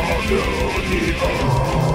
I know the earth.